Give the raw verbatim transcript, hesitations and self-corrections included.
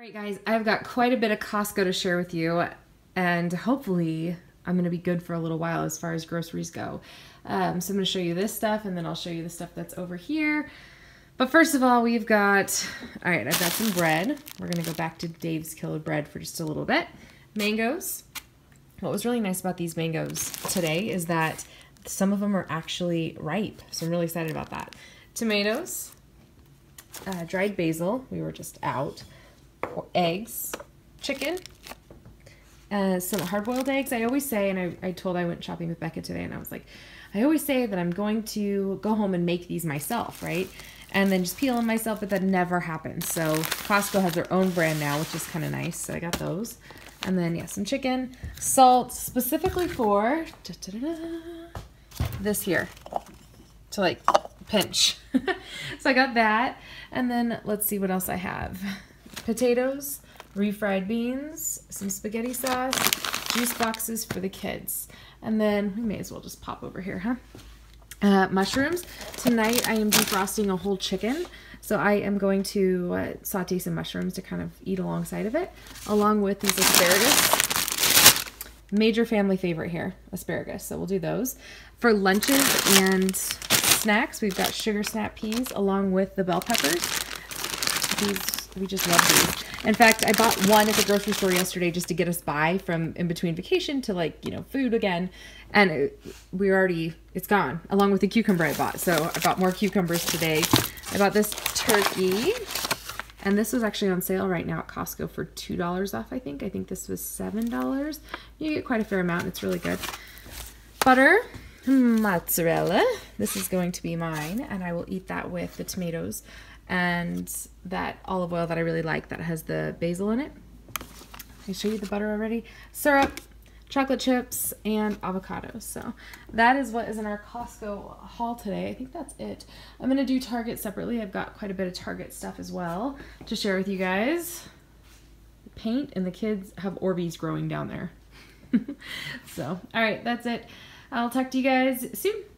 All right, guys, I've got quite a bit of Costco to share with you, and hopefully I'm going to be good for a little while as far as groceries go. Um, so I'm going to show you this stuff, and then I'll show you the stuff that's over here. But first of all, we've got, all right, I've got some bread. We're going to go back to Dave's Killer Bread for just a little bit. Mangoes. What was really nice about these mangoes today is that some of them are actually ripe, so I'm really excited about that. Tomatoes, uh, dried basil, we were just out. Eggs, chicken, uh, some hard-boiled eggs. I always say, and I, I told I went shopping with Becca today, and I was like, I always say that I'm going to go home and make these myself, right? And then just peel them myself, but that never happens. So Costco has their own brand now, which is kind of nice, so I got those. And then, yeah, some chicken, salt, specifically for da, da, da, da, this here, to like pinch. So I got that, and then let's see what else I have. Potatoes, refried beans, some spaghetti sauce, juice boxes for the kids. And then we may as well just pop over here, huh? Uh, mushrooms. Tonight I am defrosting a whole chicken. So I am going to uh, saute some mushrooms to kind of eat alongside of it, along with these asparagus. Major family favorite here, asparagus. So we'll do those. For lunches and snacks, we've got sugar snap peas along with the bell peppers. These We just love these. In fact, I bought one at the grocery store yesterday just to get us by from in between vacation to, like, you know, food again. And it, we already, it's gone, along with the cucumber I bought. So I bought more cucumbers today. I bought this turkey. And this was actually on sale right now at Costco for two dollars off, I think. I think this was seven dollars. You get quite a fair amount. It's really good. Butter. Mozzarella. This is going to be mine. And I will eat that with the tomatoes and that olive oil that I really like that has the basil in it. I showed you the butter already. Syrup, chocolate chips, and avocado. So that is what is in our Costco haul today. I think that's it. I'm gonna do Target separately. I've got quite a bit of Target stuff as well to share with you guys. The paint and the kids have Orbeez growing down there. So, all right, that's it. I'll talk to you guys soon.